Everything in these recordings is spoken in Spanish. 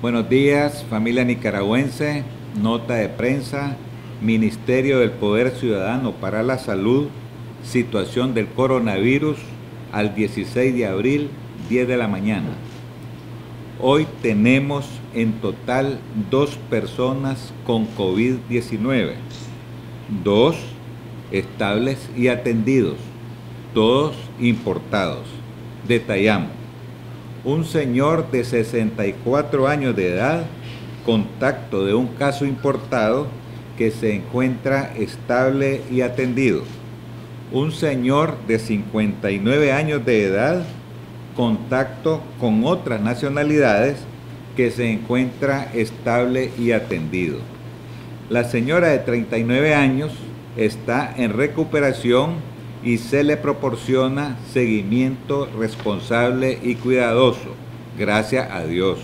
Buenos días, familia nicaragüense. Nota de prensa, Ministerio del Poder Ciudadano para la Salud, situación del coronavirus al 16 de abril, 10 de la mañana. Hoy tenemos en total 2 personas con COVID-19, 2 estables y atendidos, todos importados. Detallamos. Un señor de 64 años de edad, contacto de un caso importado que se encuentra estable y atendido. Un señor de 59 años de edad, contacto con otras nacionalidades que se encuentra estable y atendido. La señora de 39 años está en recuperación y se le proporciona seguimiento responsable y cuidadoso, gracias a Dios.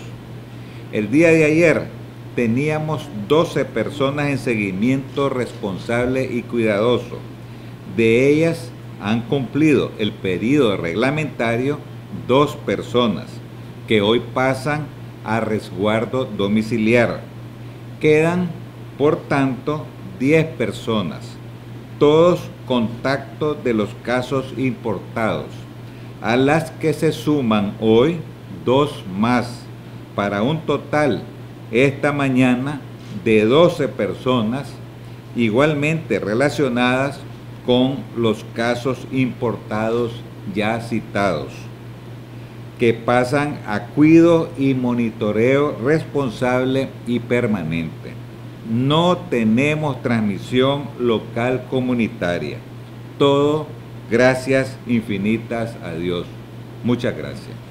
El día de ayer teníamos 12 personas en seguimiento responsable y cuidadoso. De ellas han cumplido el periodo reglamentario 2 personas, que hoy pasan a resguardo domiciliar. Quedan, por tanto, 10 personas, todos contactos de los casos importados, a las que se suman hoy 2 más, para un total esta mañana de 12 personas igualmente relacionadas con los casos importados ya citados, que pasan a cuidado y monitoreo responsable y permanente. No tenemos transmisión local comunitaria. Todo gracias infinitas a Dios. Muchas gracias.